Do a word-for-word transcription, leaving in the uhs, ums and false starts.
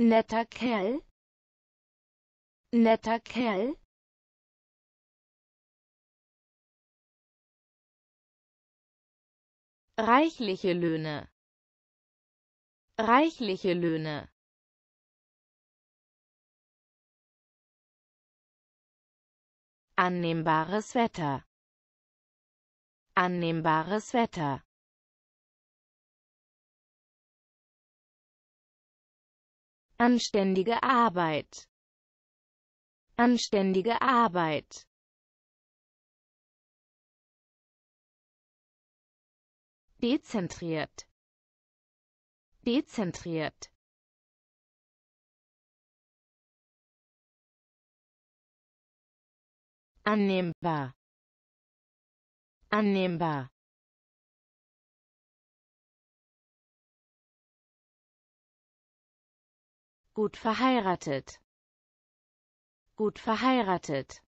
Netter Kerl. Netter Kerl. Reichliche Löhne. Reichliche Löhne. Annehmbares Wetter. Annehmbares Wetter. Anständige Arbeit. Anständige Arbeit. Dezentriert. Dezentriert. Annehmbar. Annehmbar. Gut verheiratet. Gut verheiratet.